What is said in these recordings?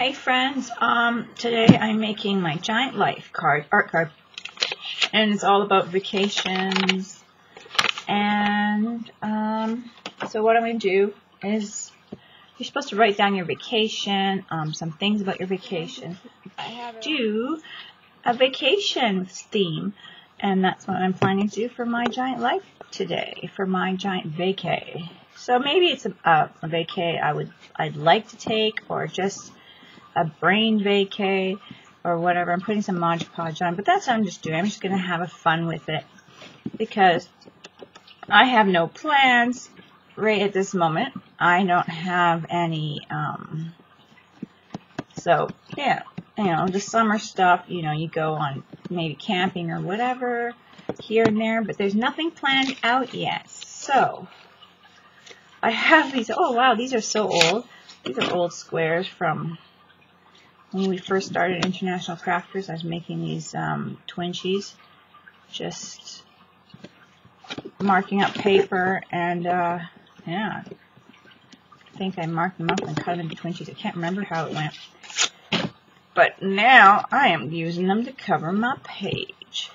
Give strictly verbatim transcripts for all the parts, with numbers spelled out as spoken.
Hey friends, um, today I'm making my giant life card, art card, and it's all about vacations, and um, so what I'm going to do is, you're supposed to write down your vacation, um, some things about your vacation, do a vacation theme, and that's what I'm planning to do for my giant life today, for my giant vacay. So maybe it's a, uh, a vacay I would, I'd like to take, or just a brain vacay or whatever. I'm putting some Mod Podge on, but that's what I'm just doing. I'm just going to have a fun with it because I have no plans right at this moment. I don't have any, um, so yeah, you know, the summer stuff, you know, you go on maybe camping or whatever here and there, but there's nothing planned out yet. So I have these, oh wow, these are so old. These are old squares from when we first started International Crafters. I was making these um, twinchies, just marking up paper, and uh, yeah, I think I marked them up and cut them into twinchies. I can't remember how it went, but now I am using them to cover my page.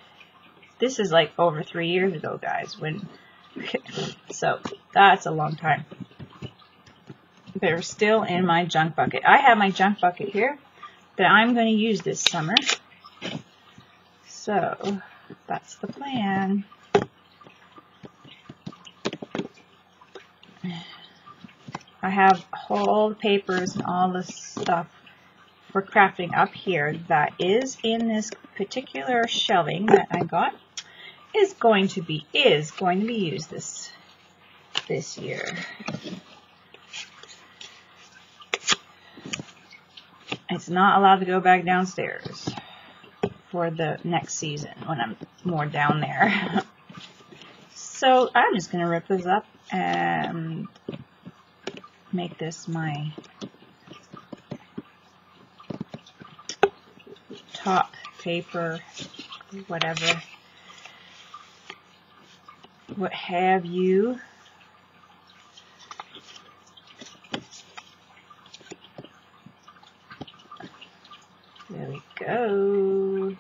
This is like over three years ago, guys, when so that's a long time. They're still in my junk bucket. I have my junk bucket here that I'm going to use this summer. So that's the plan. I have all the papers and all the stuff for crafting up here that is in this particular shelving that I got is going to be is going to be used this this year. It's not allowed to go back downstairs for the next season when I'm more down there. So I'm just going to rip this up and make this my top paper, whatever, what have you. There we go.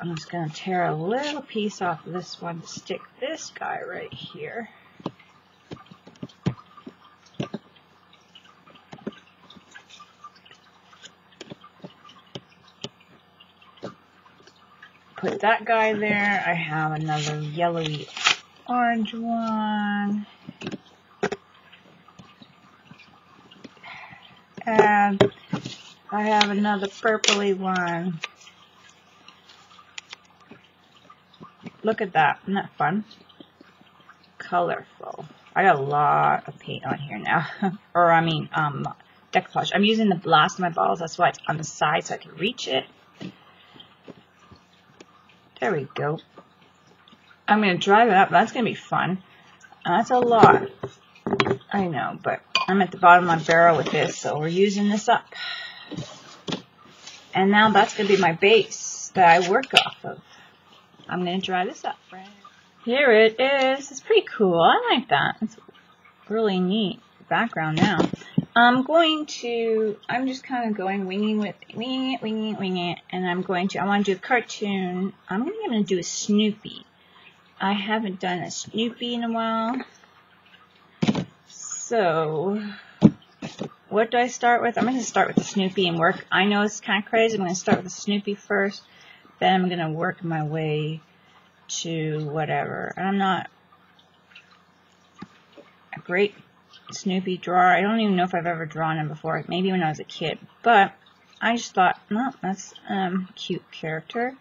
I'm just going to tear a little piece off of this one to stick this guy right here. Put that guy there. I have another yellowy orange one. And I have another purpley one. Look at that. Isn't that fun? Colorful. I got a lot of paint on here now. or I mean, um, decoupage. I'm using the last of my bottles. That's why it's on the side so I can reach it. There we go. I'm going to dry that up. That's going to be fun. That's a lot. I know, but I'm at the bottom of my barrel with this, so we're using this up. And now that's going to be my base that I work off of. I'm going to dry this up, friends. Here it is. It's pretty cool. I like that. It's really neat background now. I'm going to, I'm just kind of going winging with, winging it, winging it, winging it, and I'm going to, I want to do a cartoon. I'm going to, going to do a Snoopy. I haven't done a Snoopy in a while. So, what do I start with? I'm going to start with the Snoopy and work. I know it's kind of crazy. I'm going to start with the Snoopy first. Then I'm going to work my way to whatever. I'm not a great Snoopy drawer. I don't even know if I've ever drawn him before. Maybe when I was a kid. But I just thought, no, that's a um, cute character.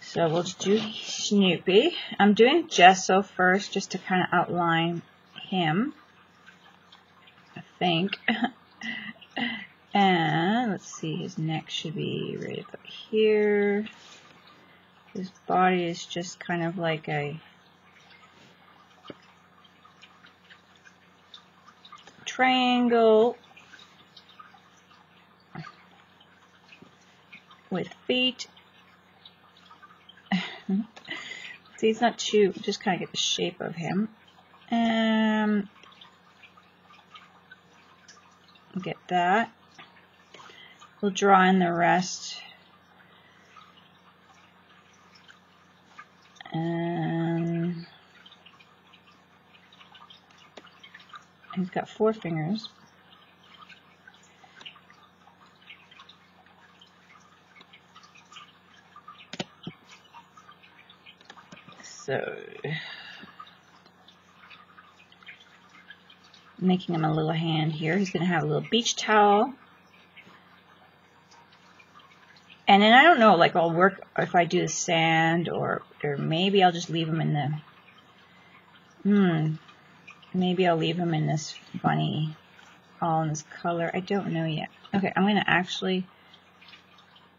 So we'll just do Snoopy. I'm doing gesso first just to kind of outline him, I think. And let's see, his neck should be right up here. His body is just kind of like a triangle with feet. So he's not too, just kind of get the shape of him. Um, get that. We'll draw in the rest. Um, he's got four fingers. So, making him a little hand here. He's going to have a little beach towel. And then I don't know, like I'll work if I do the sand, or or maybe I'll just leave him in the, hmm, maybe I'll leave him in this bunny, all in this color. I don't know yet. Okay, I'm going to actually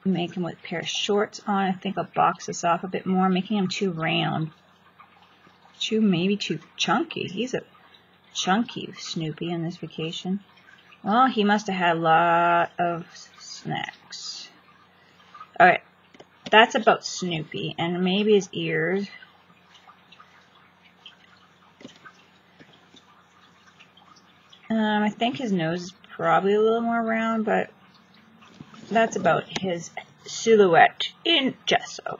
make him with a pair of shorts on. I think I'll box this off a bit more, making him too round, too, maybe too chunky. He's a chunky Snoopy on this vacation. Well, he must have had a lot of snacks. Alright, that's about Snoopy, and maybe his ears. Um, I think his nose is probably a little more round, but that's about his silhouette in gesso.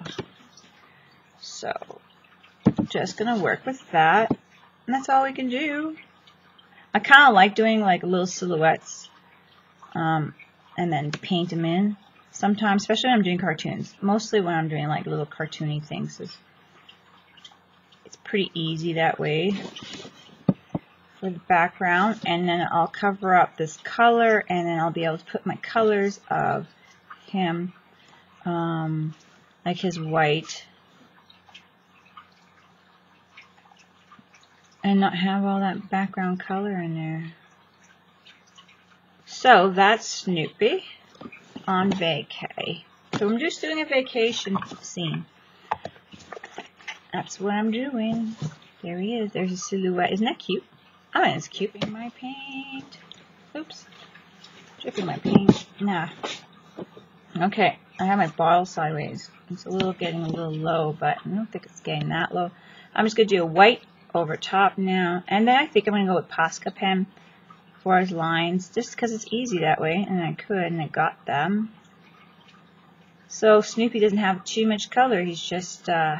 So, just gonna work with that, and that's all we can do. I kind of like doing like little silhouettes, um, and then paint them in. Sometimes, especially when I'm doing cartoons, mostly when I'm doing like little cartoony things, is it's pretty easy that way for the background. And then I'll cover up this color, and then I'll be able to put my colors of him, um, like his white, and not have all that background color in there. So that's Snoopy on vacay. So I'm just doing a vacation scene. That's what I'm doing. There he is. There's a silhouette. Isn't that cute? I mean, it's cute. Dripping my paint. Oops. Dripping my paint. Nah. Okay. I have my bottle sideways. It's a little getting a little low, but I don't think it's getting that low. I'm just going to do a white over top now. And then I think I'm going to go with Posca pen for his lines, just because it's easy that way, and I could, and I got them. So Snoopy doesn't have too much color, he's just uh,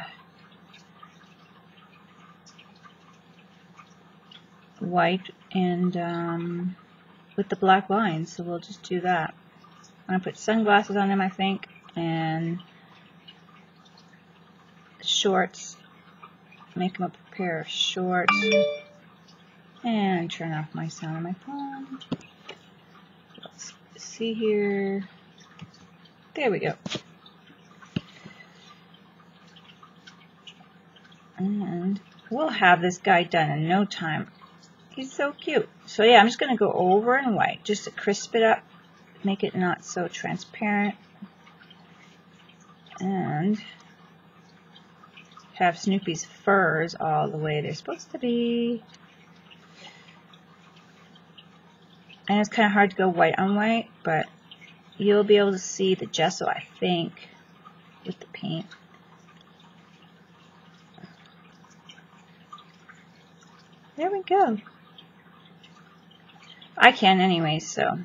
white and um, with the black lines, so we'll just do that. I'm going to put sunglasses on him, I think, and shorts, make him a pair of shorts. And turn off my sound on my phone. Let's see here. There we go. And we'll have this guy done in no time. He's so cute. So yeah, I'm just going to go over in white just to crisp it up. Make it not so transparent. And have Snoopy's furs all the way they're supposed to be. And it's kind of hard to go white on white, but you'll be able to see the gesso, I think, with the paint. There we go. I can anyway, so.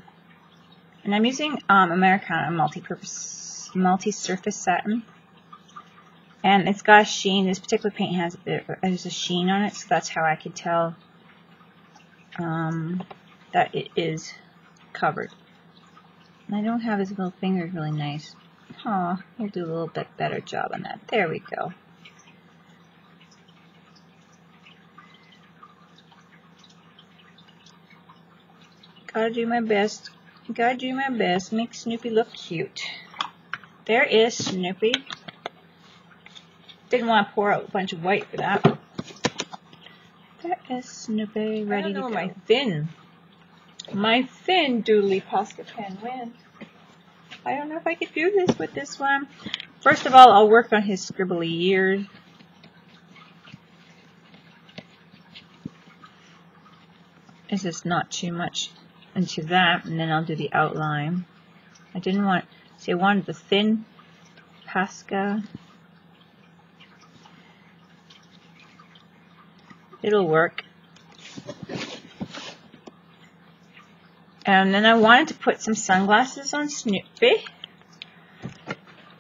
And I'm using um, Americana multi-purpose, multi-surface satin. And it's got a sheen. This particular paint has a bit of, there's a sheen on it, so that's how I could tell. Um... that it is covered. And I don't have his little fingers really nice. Aw, he'll do a little bit better job on that. There we go. Gotta do my best. Gotta do my best. Make Snoopy look cute. There is Snoopy. Didn't want to pour out a bunch of white for that. There is Snoopy ready to go. I don't know my fin. My thin doodly Posca pen went. I don't know if I could do this with this one. First of all, I'll work on his scribbly ears. This is not too much into that, and then I'll do the outline. I didn't want, see, I wanted the thin Posca. it'll work. And then I wanted to put some sunglasses on Snoopy.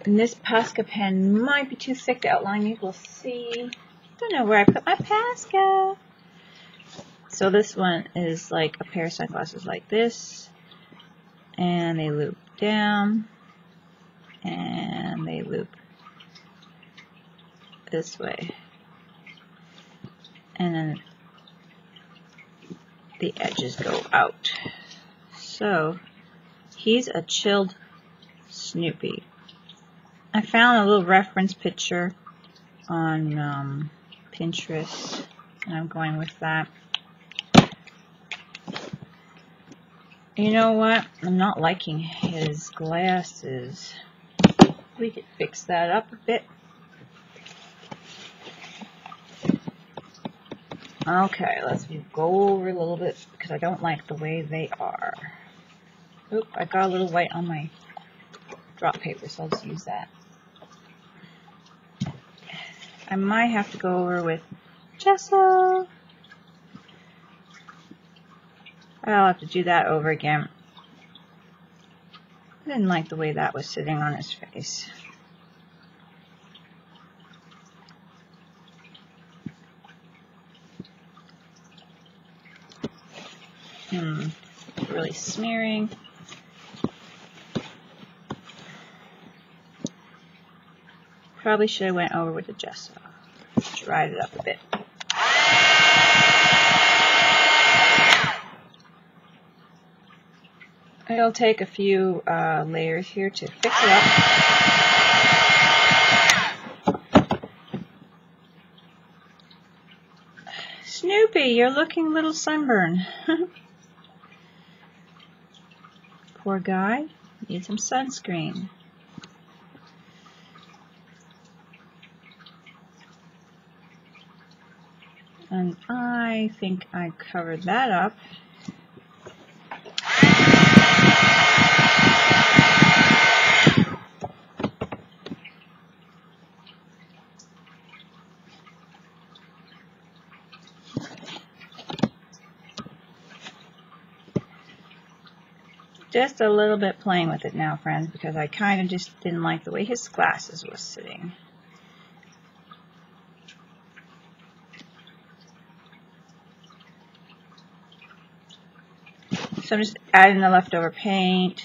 And this Posca pen might be too thick to outline me. We'll see. Don't know where I put my Posca. So this one is like a pair of sunglasses like this. And they loop down. And they loop this way. And then the edges go out. So he's a chilled Snoopy. I found a little reference picture on um, Pinterest, and I'm going with that. You know what? I'm not liking his glasses. We could fix that up a bit. Okay, let's go over a little bit because I don't like the way they are. Oop, I got a little white on my drop paper, so I'll just use that. I might have to go over with gesso. I'll have to do that over again. I didn't like the way that was sitting on his face. Hmm, really smearing. Probably should have went over with the gesso. Dried it up a bit. It'll take a few uh, layers here to fix it up. Snoopy, you're looking a little sunburned. Poor guy. Needs some sunscreen. And I think I covered that up. Just a little bit playing with it now, friends, because I kind of just didn't like the way his glasses were sitting. So I'm just adding the leftover paint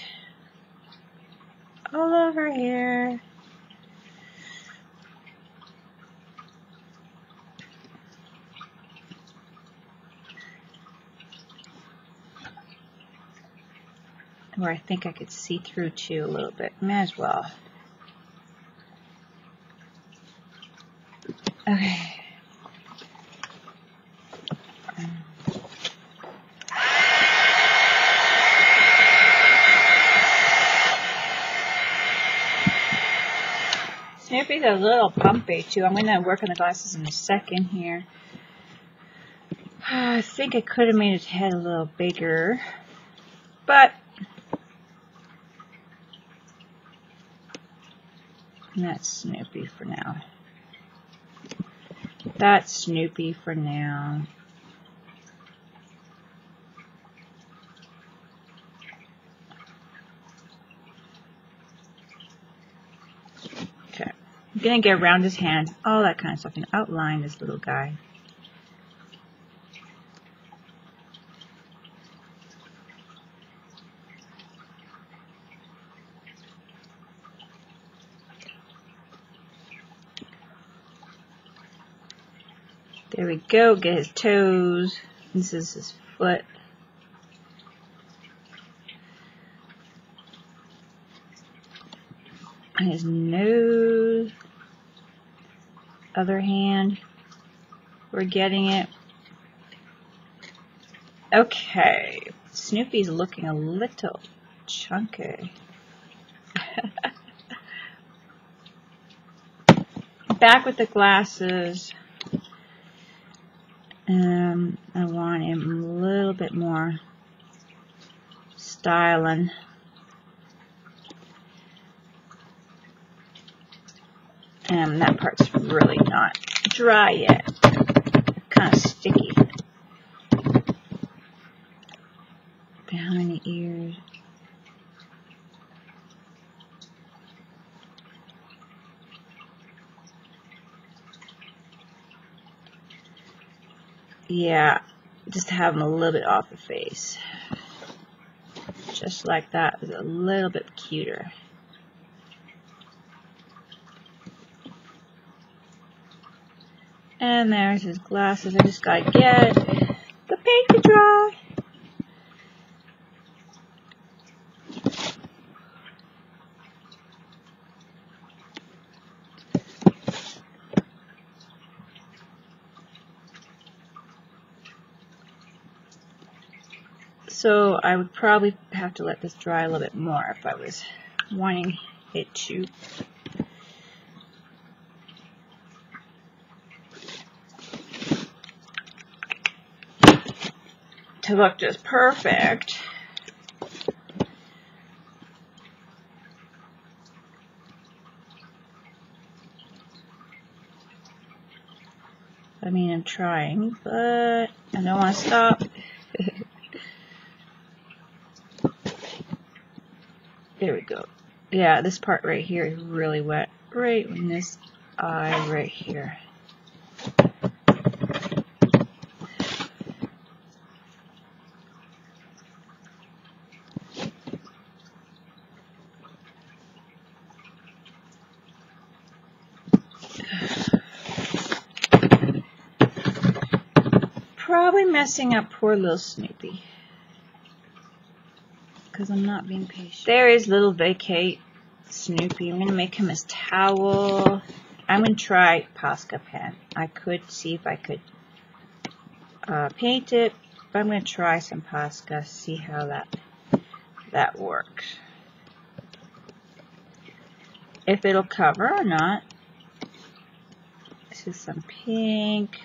all over here. Where I think I could see through too a little bit. May as well. Okay. Snoopy's a little bumpy too. I'm going to work on the glasses in a second here. I think I could have made his head a little bigger, but that's Snoopy for now. That's Snoopy for now. Gonna get around his hands, all that kind of stuff, and outline this little guy. There we go, get his toes. This is his foot. His nose. Other hand, we're getting it. Okay, Snoopy's looking a little chunky. Back with the glasses. Um, I want him a little bit more styling. And that part's really not dry yet. kind of sticky. Behind the ears. Yeah, just to have them a little bit off the face. Just like that is a little bit cuter. And there's his glasses. I just gotta get the paint to dry. So I would probably have to let this dry a little bit more if I was wanting it to. To look just perfect. I mean, I'm trying, but I don't want to stop. There we go. Yeah, this part right here is really wet. Right in this eye right here. Probably messing up poor little Snoopy. Because I'm not being patient. There is little vacate Snoopy. I'm going to make him his towel. I'm going to try Posca pen. I could see if I could uh, paint it, but I'm going to try some Posca, see how that that works. If it'll cover or not. This is some pink.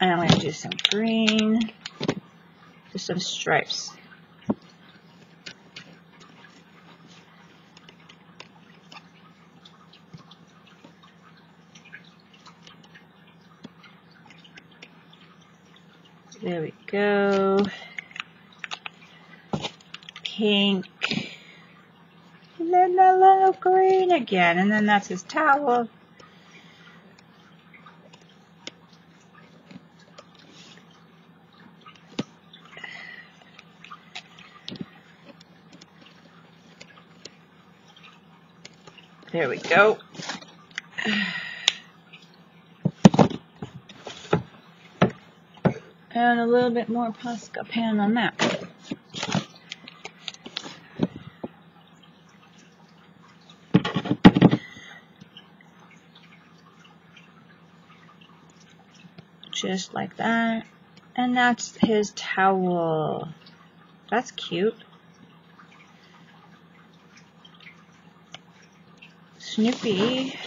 And I'm going to do some green. Just some stripes. There we go. Pink. And then a little green again. And then that's his towel. There we go. And a little bit more Posca pen on that. Just like that. And that's his towel. That's cute. Snoopy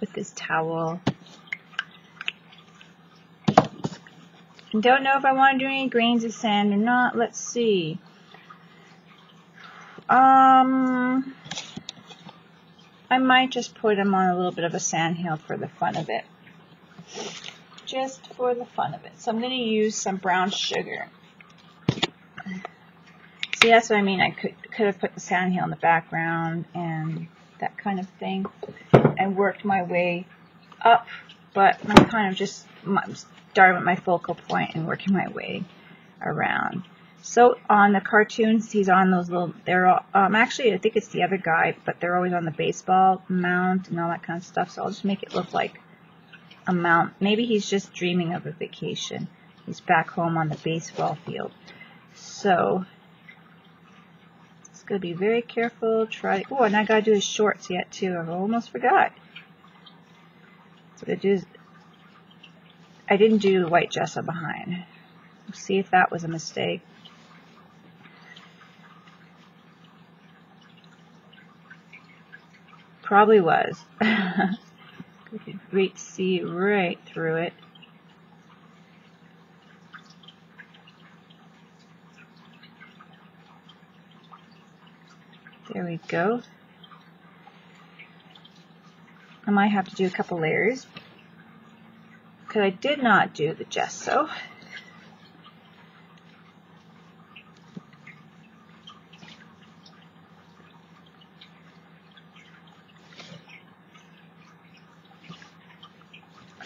with his towel. Don't know if I want to do any grains of sand or not. Let's see. Um, I might just put him on a little bit of a sand hill for the fun of it. Just for the fun of it. So I'm going to use some brown sugar. See, that's what I mean. I could could have put the sand hill in the background and that kind of thing, and worked my way up, but I'm kind of just starting with my focal point and working my way around. So on the cartoons, he's on those little, they're all, um, actually I think it's the other guy, but they're always on the baseball mound and all that kind of stuff, so I'll just make it look like a mound. Maybe he's just dreaming of a vacation. He's back home on the baseball field. So gotta be very careful. Try. Oh, and I gotta do his shorts yet too. I almost forgot. So I do. I didn't do the white gesso behind. We'll see if that was a mistake. Probably was. You could really see right through it. There we go. I might have to do a couple layers because I did not do the gesso.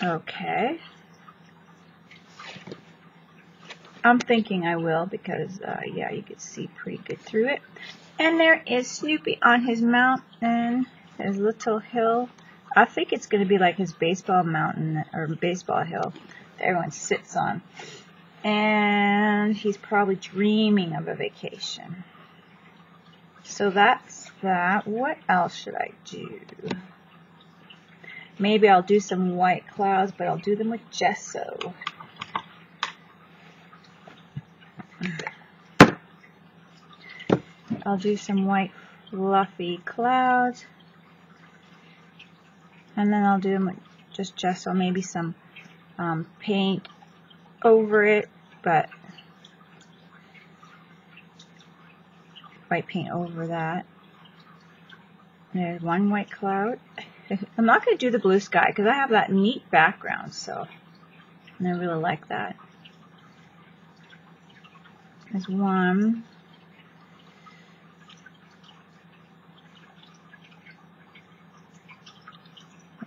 Okay. I'm thinking I will because, uh, yeah, you can see pretty good through it. And there is Snoopy on his mountain, his little hill. I think it's going to be like his baseball mountain or baseball hill that everyone sits on. And he's probably dreaming of a vacation. So that's that. What else should I do? Maybe I'll do some white clouds, but I'll do them with gesso. I'll do some white fluffy clouds. And then I'll do them with just gesso, maybe some um, paint over it, but white paint over that. There's one white cloud. I'm not going to do the blue sky because I have that neat background, so and I really like that. There's one.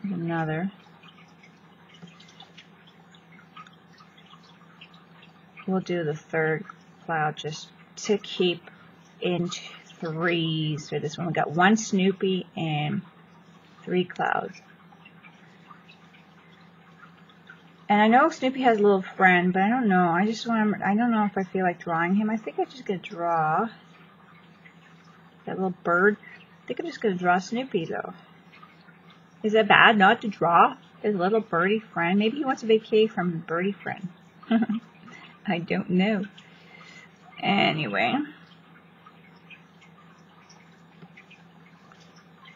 There's another. We'll do the third cloud just to keep in threes for this one. We got one Snoopy and three clouds. And I know Snoopy has a little friend, but I don't know. I just want to, I don't know if I feel like drawing him. I think I'm just going to draw that little bird. I think I'm just going to draw Snoopy, though. Is it bad not to draw his little birdie friend? Maybe he wants a vacay from his birdie friend. I don't know. Anyway.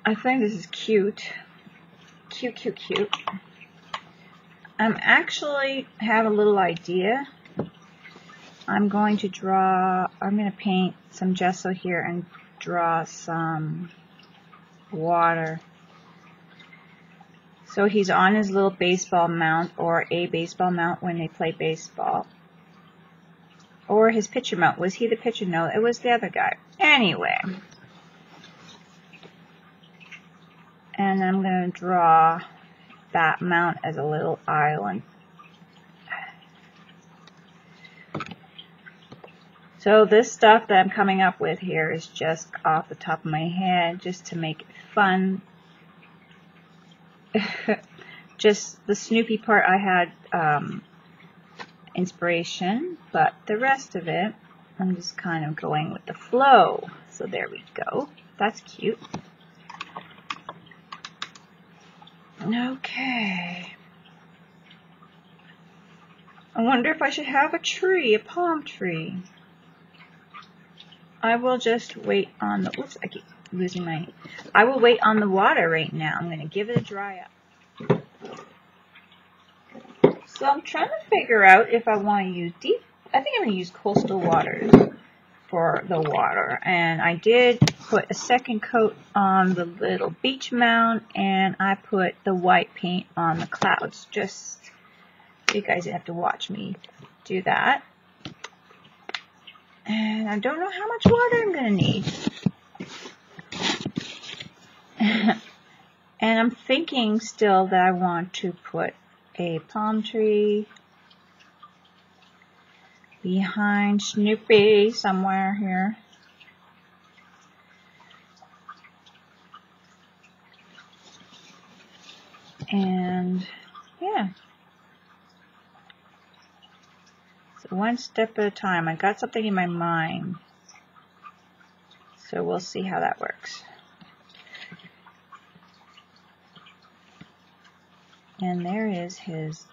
I think this is cute. Cute, cute, cute. I'm actually have a little idea. I'm going to draw, I'm going to paint some gesso here and draw some water. So he's on his little baseball mound or a baseball mount when they play baseball. Or his pitcher mount. Was he the pitcher? No, it was the other guy. Anyway. And I'm going to draw that mount as a little island. So this stuff that I'm coming up with here is just off the top of my head, just to make it fun. Just the Snoopy part I had um, inspiration, but the rest of it I'm just kind of going with the flow. So there we go. That's cute. Okay. I wonder if I should have a tree, a palm tree. I will just wait on the, oops, I keep losing my, I will wait on the water right now. I'm going to give it a dry up. So I'm trying to figure out if I want to use deep, I think I'm going to use coastal waters for the water. And I did put a second coat on the little beach mound, and I put the white paint on the clouds. Just you guys have to watch me do that. And I don't know how much water I'm going to need. And I'm thinking still that I want to put a palm tree behind Snoopy somewhere here. And yeah. So one step at a time. I got something in my mind. So we'll see how that works. And there is his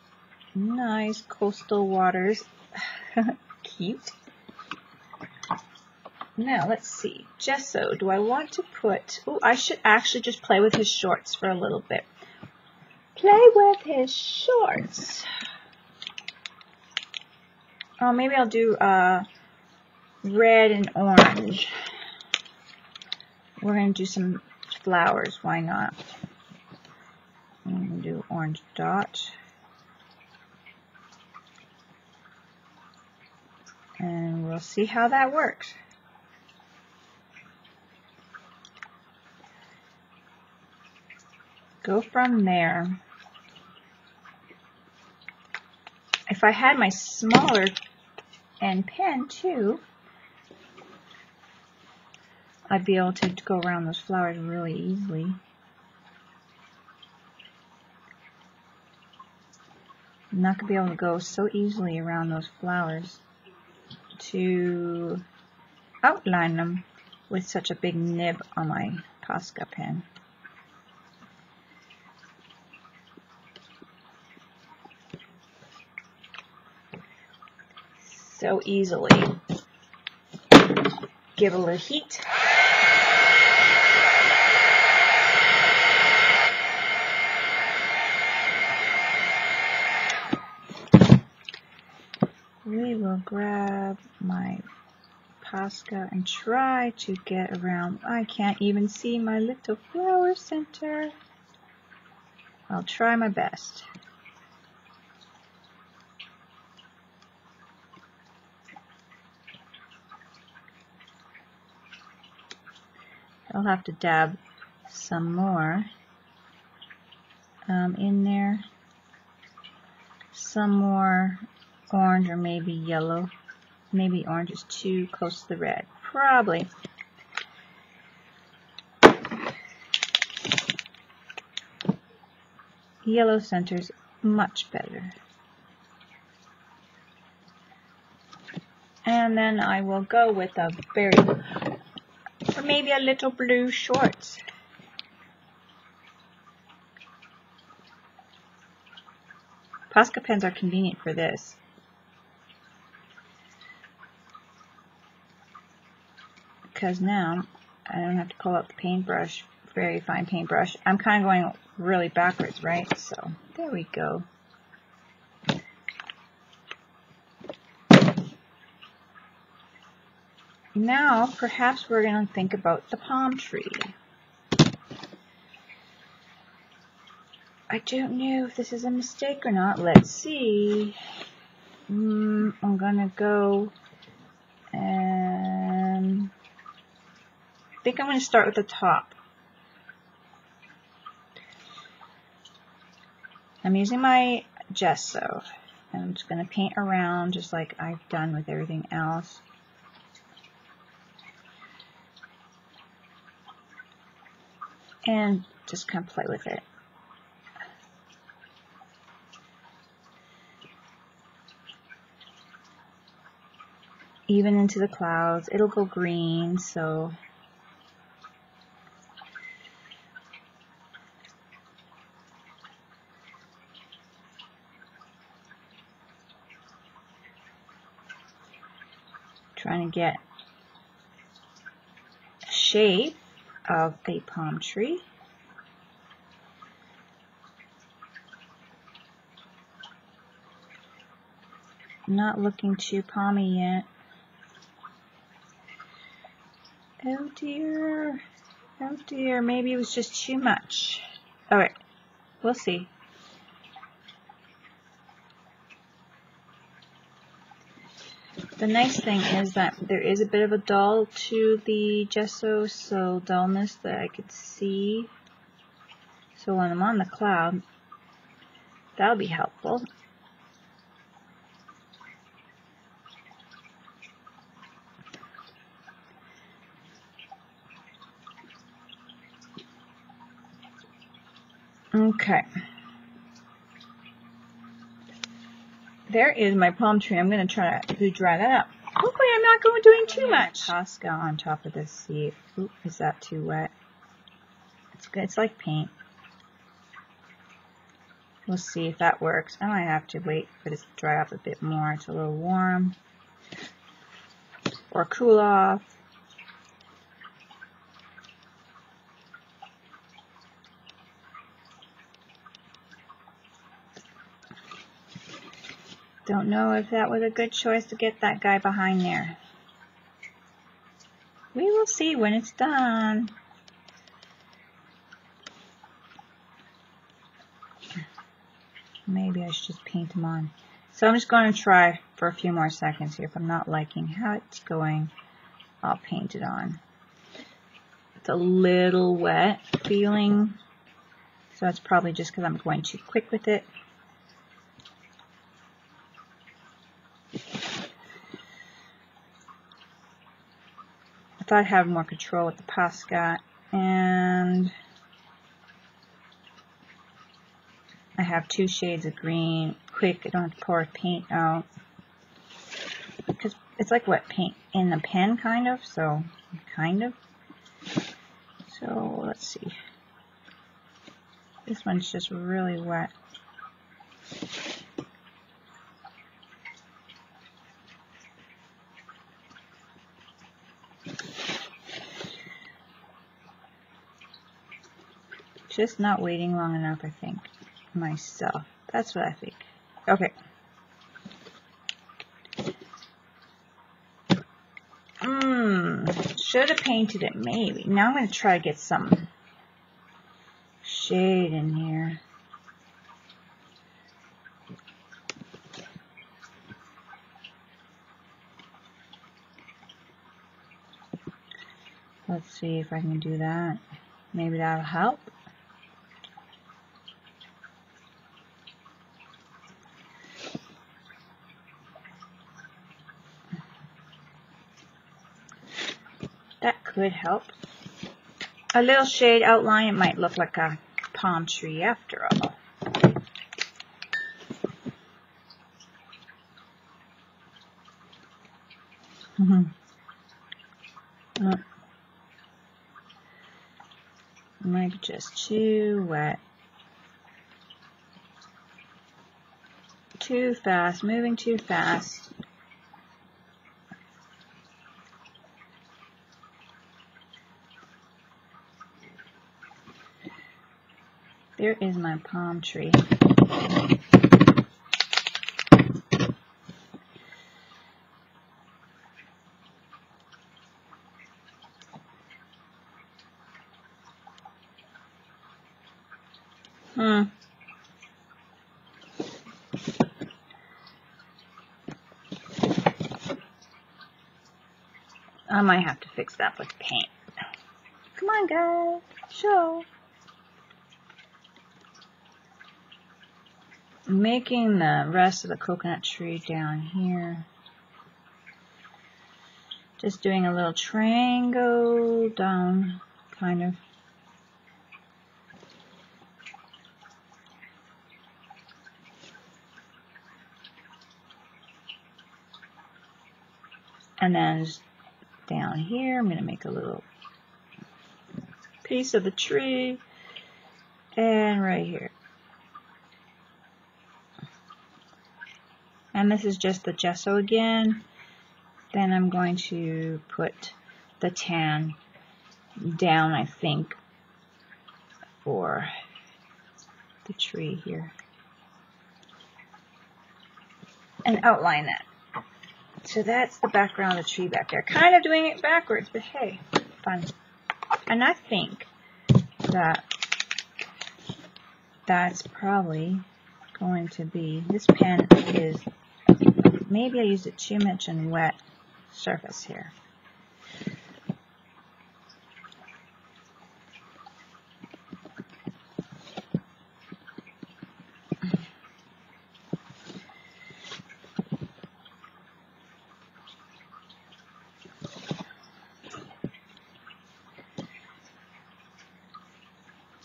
nice coastal waters. Cute. Now let's see. Gesso. Do I want to put... Oh, I should actually just play with his shorts for a little bit. Play with his shorts. Oh, maybe I'll do uh, red and orange. We're going to do some flowers. Why not? I'm going to do orange dot. we'll see how that works. Go from there. If I had my smaller end pen too, I'd be able to go around those flowers really easily. I'm not going to be able to go so easily around those flowers to outline them with such a big nib on my Posca pen. So easily. Give a little heat. We will grab my Posca and try to get around. I can't even see my little flower center. I'll try my best. I'll have to dab some more um, in there. Some more orange or maybe yellow. Maybe orange is too close to the red. Probably. Yellow center's much better. And then I will go with a very or maybe a little blue shorts. Posca pens are convenient for this. Because now I don't have to pull out the paintbrush, very fine paintbrush. I'm kind of going really backwards, right? So there we go. Now, perhaps we're going to think about the palm tree. I don't know if this is a mistake or not. Let's see. Mm, I'm going to go and I think I'm going to start with the top. I'm using my gesso and I'm just going to paint around just like I've done with everything else. And just kind of play with it. Even into the clouds. It'll go green, so trying to get a shape of a palm tree. Not looking too palmy yet. Oh dear. Oh dear. Maybe it was just too much. Alright. We'll see. The nice thing is that there is a bit of a dull to the gesso, so dullness that I could see. So when I'm on the cloud, that'll be helpful. Okay. There is my palm tree. I'm going to try to dry that up. Hopefully I'm not going doing too much. Posca on top of this seat. Oop, is that too wet? It's good. It's like paint. We'll see if that works. I might have to wait for this to dry up a bit more. It's a little warm. Or cool off. Don't know if that was a good choice to get that guy behind there. We will see when it's done. Maybe I should just paint him on. So I'm just going to try for a few more seconds here. If I'm not liking how it's going, I'll paint it on. It's a little wet feeling, so that's probably just because I'm going too quick with it. I thought I'd have more control with the Posca, and I have two shades of green. Quick, I don't have to pour paint out because it's like wet paint in the pen, kind of. So, kind of. So let's see. This one's just really wet. Just not waiting long enough, I think. Myself. That's what I think. Okay. Mmm. Should have painted it maybe. Now I'm going to try to get some shade in here. Let's see if I can do that. Maybe that'll help. That could help. A little shade outline, it might look like a palm tree after all. Mm-hmm. Oh. Might be just too wet. Too fast, moving too fast. There is my palm tree. Hmm. I might have to fix that with paint. Come on, guys, show. Making the rest of the coconut tree down here. Just doing a little triangle down, kind of. And then down here, I'm going to make a little piece of the tree. And right here. And this is just the gesso again. Then I'm going to put the tan down, I think, for the tree here. And outline that. So that's the background of the tree back there. Kind of doing it backwards, but hey, fun. And I think that that's probably going to be, this pen is, maybe I used it too much on wet surface here.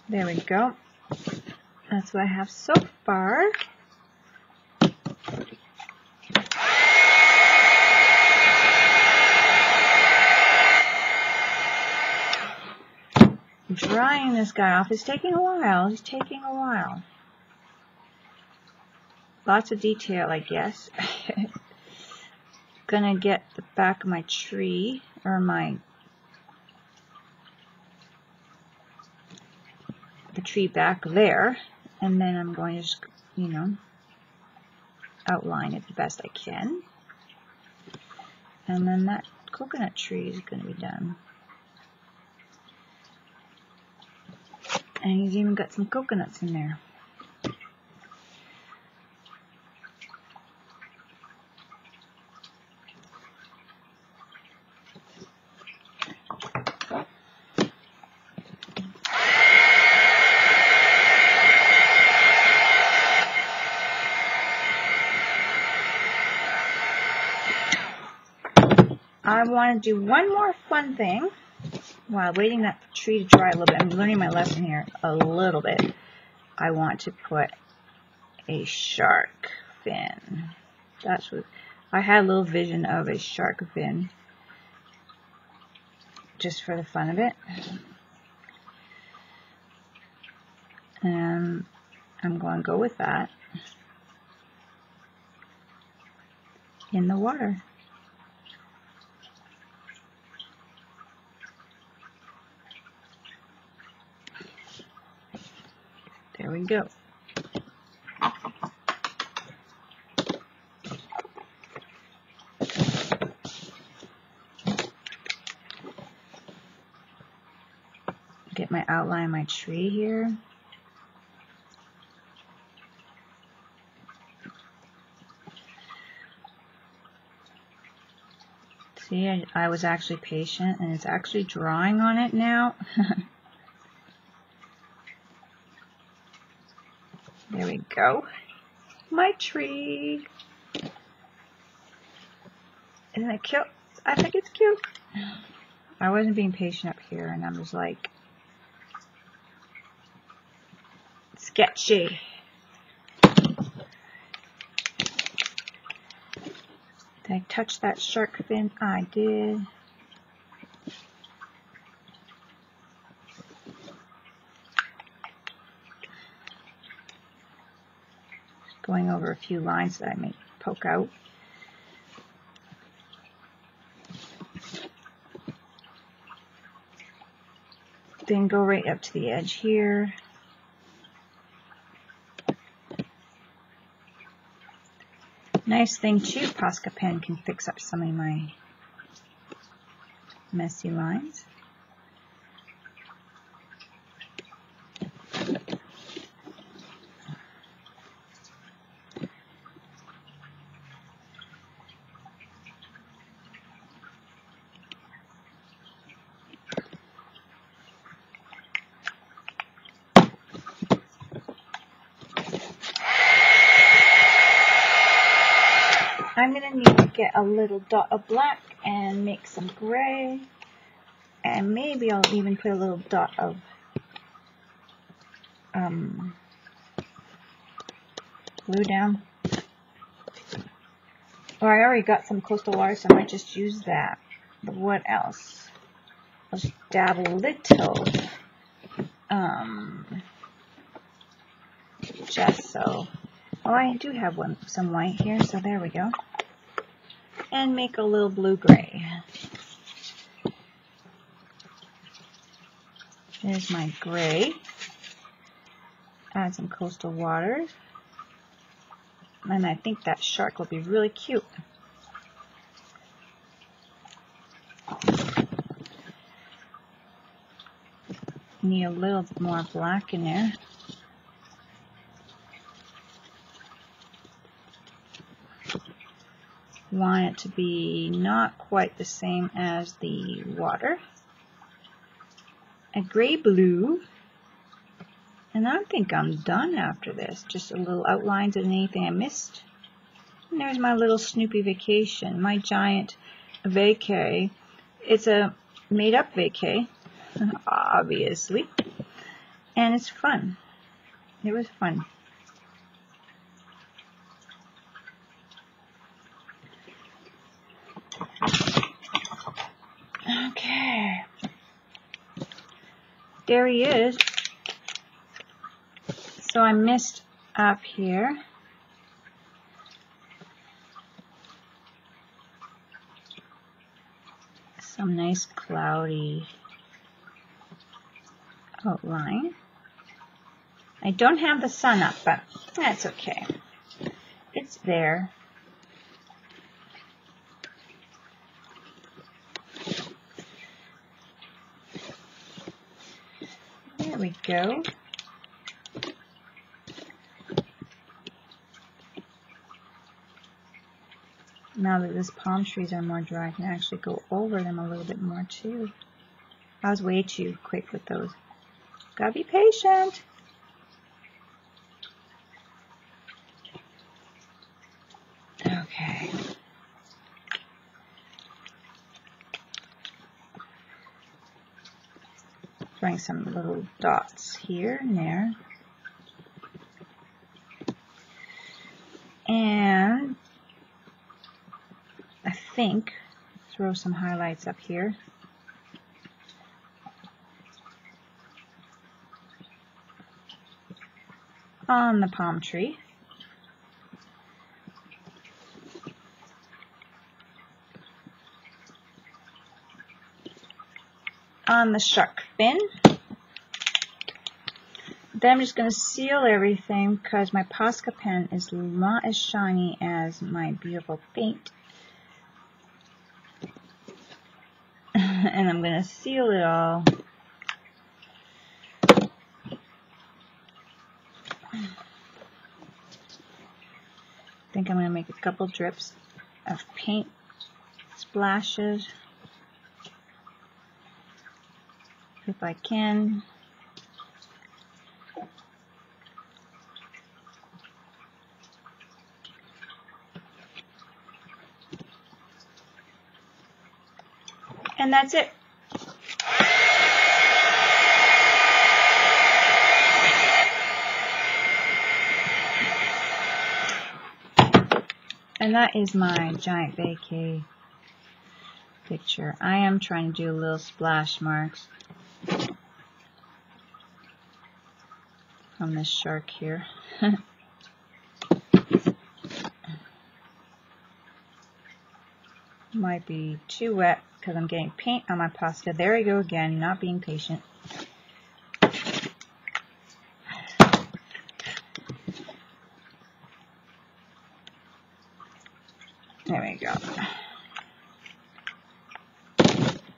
There we go. That's what I have so far. Drying this guy off is taking a while. It's taking a while. Lots of detail, I guess. Gonna get the back of my tree or my the tree back there, and then I'm going to just, you know, outline it the best I can, and then that coconut tree is going to be done. And he's even got some coconuts in there. I want to do one more fun thing while waiting that tree to dry a little bit. I'm learning my lesson here a little bit. I want to put a shark fin. That's what I had a little vision of, a shark fin, just for the fun of it. And I'm going to go with that in the water. There we go. Get my outline of my tree here. See, I, I was actually patient, and it's actually drawing on it now. There we go. My tree. Isn't it cute? I think it's cute. I wasn't being patient up here, and I'm just like, sketchy. Did I touch that shark fin? I did. Just going over a few lines that I may poke out. Then go right up to the edge here. Nice thing too, Posca Pen can fix up some of my messy lines. I'm going to need to get a little dot of black and make some gray, and maybe I'll even put a little dot of um, blue down. Or I already got some coastal water, so I might just use that. But what else? I'll just dab a little um, gesso. Oh, I do have one, some white here, so there we go. And make a little blue-gray. There's my gray. Add some coastal water. And I think that shark will be really cute. Need a little more black in there. Want it to be not quite the same as the water. A gray blue. And I think I'm done after this. Just a little outlines of anything I missed. And there's my little Snoopy vacation. My giant vacay. It's a made up vacay, obviously. And it's fun. It was fun. Okay, there he is. So I missed up here. Some nice cloudy outline. I don't have the sun up, but that's okay. It's there. There we go. Now that these palm trees are more dry, I can actually go over them a little bit more too. I was way too quick with those. Gotta be patient. Okay. bring some little dots here and there. And I think throw some highlights up here. On the palm tree. On the shark fin. Then I'm just going to seal everything because my Posca pen is not as shiny as my beautiful paint. And I'm going to seal it all. I think I'm going to make a couple drips of paint splashes. If I can. And that's it. And that is my giant vacay picture. I am trying to do little splash marks on this shark here. Might be too wet because I'm getting paint on my pasta. There we go again, not being patient. There we go.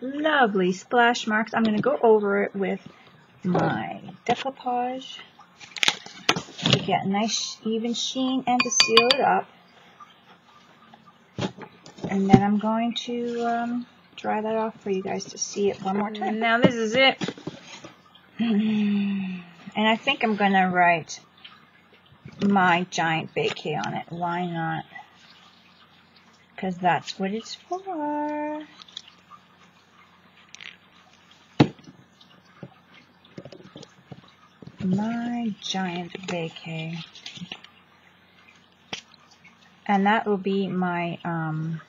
Lovely splash marks. I'm going to go over it with my decoupage. Get a nice even sheen and to seal it up, and then I'm going to um, dry that off for you guys to see it one more time. And now this is it, and I think I'm gonna write my giant vacay on it. Why not? Because that's what it's for. My giant vacay, and that will be my um,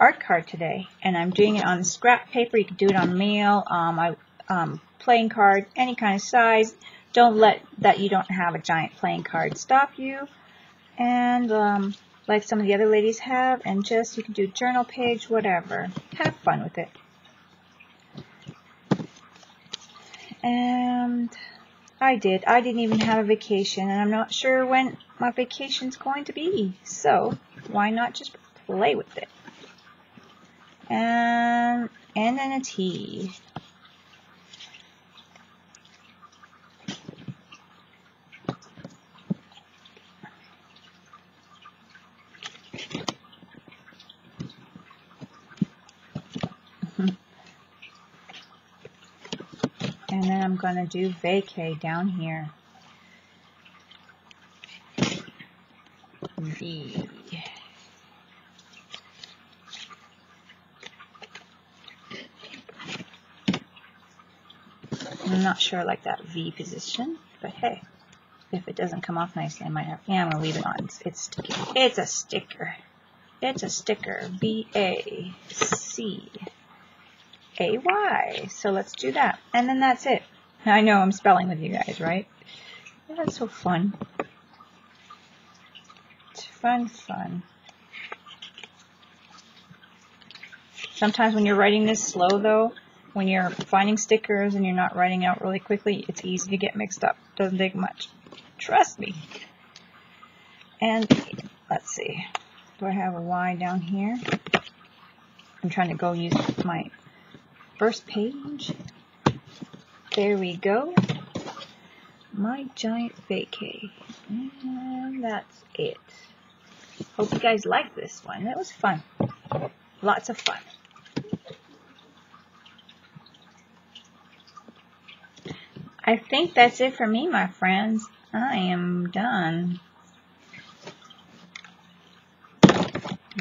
art card today. And I'm doing it on scrap paper. You can do it on mail, um, I, um, playing card, any kind of size. Don't let that you don't have a giant playing card stop you. And um, like some of the other ladies have, and just you can do journal page, whatever. Have fun with it. And I did. I didn't even have a vacation, and I'm not sure when my vacation's going to be. So why not just play with it? And and then a T. And then I'm going to do vacay down here. V. I'm not sure I like that V position, but hey, if it doesn't come off nicely, I might have. Yeah, I'm going to leave it on. It's, it's sticky. It's a sticker. It's a sticker. V A C. A Y. So let's do that. And then that's it. I know I'm spelling with you guys, right? Yeah, that's so fun. It's fun, fun. Sometimes when you're writing this slow, though, when you're finding stickers and you're not writing out really quickly, it's easy to get mixed up. Doesn't take much. Trust me. And let's see. Do I have a Y down here? I'm trying to go use my first page. There we go. My giant vacay. And that's it. Hope you guys liked this one. That was fun. Lots of fun. I think that's it for me, my friends. I am done.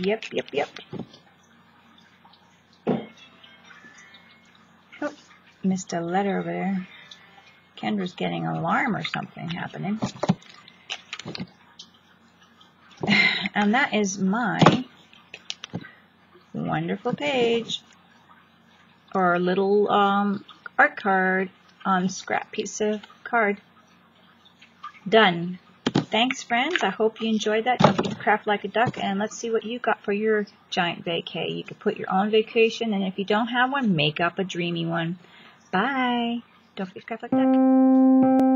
Yep, yep, yep. missed a letter over there. Kendra's getting an alarm or something happening. And that is my wonderful page or little um, art card on scrap piece of card. Done. Thanks, friends. I hope you enjoyed that. Craft like a duck, and let's see what you got for your giant vacay. You could put your own vacation, and if you don't have one, make up a dreamy one. Bye. Don't forget to craft like a duck.